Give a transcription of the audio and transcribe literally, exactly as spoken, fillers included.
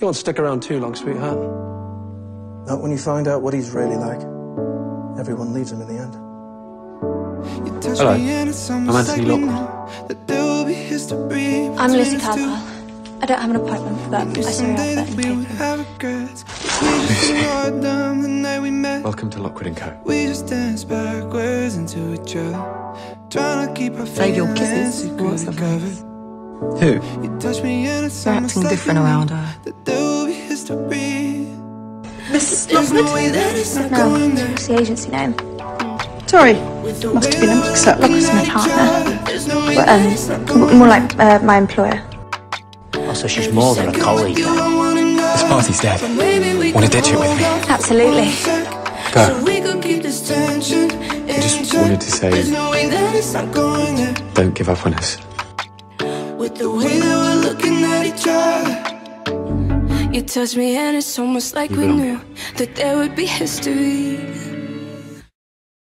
You won't stick around too long, sweetheart. Not when you find out what he's really like. Everyone leaves him in the end. Hello, I'm Anthony Lockwood. I'm Lucy Carlyle. I don't have an appointment for that. I saw you out there. Welcome to Lockwood and Co. Save your kisses or something. Who? You're acting different around her. Missus Lockwood? No, what's the agency name? Sorry. Must have been a mix-up. Lockwood's my partner. But, um, more like uh, my employer. Oh, so she's more than a colleague. This party's dead. Want to ditch it with me? Absolutely. Go. I just wanted to say, don't give up on us. With the way that we're looking at each other, you touched me and it's almost like we knew that there would be history.